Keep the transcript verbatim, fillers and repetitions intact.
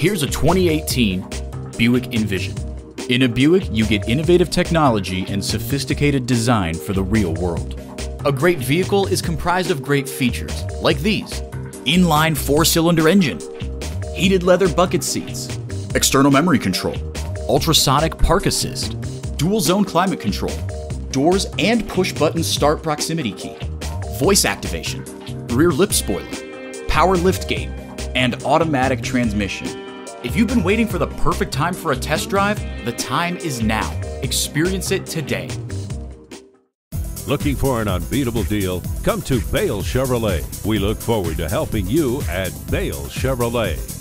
Here's a twenty eighteen Buick Envision. In a Buick, you get innovative technology and sophisticated design for the real world. A great vehicle is comprised of great features like these: inline four-cylinder engine, heated leather bucket seats, external memory control, ultrasonic park assist, dual zone climate control, doors and push-button start proximity key, voice activation, rear lip spoiler, power liftgate, and automatic transmission. If you've been waiting for the perfect time for a test drive, the time is now. Experience it today. Looking for an unbeatable deal? Come to Bale Chevrolet. We look forward to helping you at Bale Chevrolet.